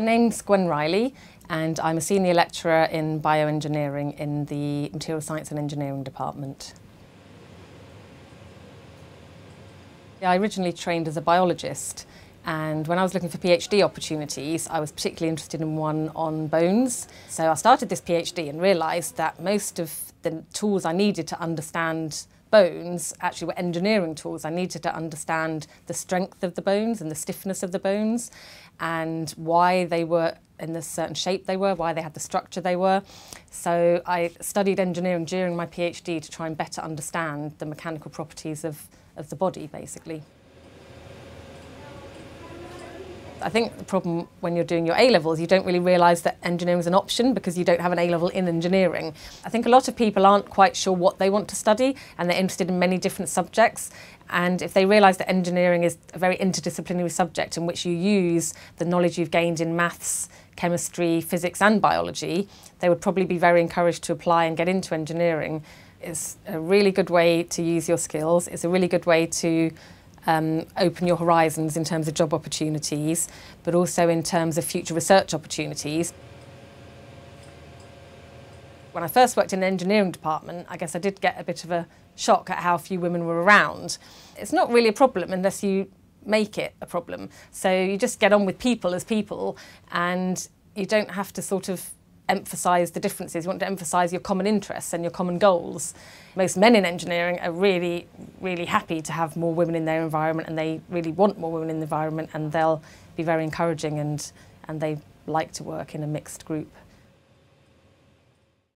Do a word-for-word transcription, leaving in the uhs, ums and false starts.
My name's Gwen Reilly and I'm a senior lecturer in bioengineering in the Materials Science and Engineering department. I originally trained as a biologist, and when I was looking for PhD opportunities, I was particularly interested in one on bones. So I started this PhD and realised that most of the tools I needed to understand bones actually were engineering tools. I needed to understand the strength of the bones and the stiffness of the bones and why they were in the certain shape they were, why they had the structure they were. So I studied engineering during my PhD to try and better understand the mechanical properties of, of the body, basically. I think the problem when you're doing your A-levels, you don't really realise that engineering is an option because you don't have an A-level in engineering. I think a lot of people aren't quite sure what they want to study and they're interested in many different subjects, and if they realise that engineering is a very interdisciplinary subject in which you use the knowledge you've gained in maths, chemistry, physics and biology, they would probably be very encouraged to apply and get into engineering. It's a really good way to use your skills, it's a really good way to Um, open your horizons in terms of job opportunities, but also in terms of future research opportunities. When I first worked in the engineering department, I guess I did get a bit of a shock at how few women were around. It's not really a problem unless you make it a problem. So you just get on with people as people, and you don't have to sort of emphasise the differences. You want to emphasise your common interests and your common goals. Most men in engineering are really, really happy to have more women in their environment, and they really want more women in the environment, and they'll be very encouraging, and, and they like to work in a mixed group.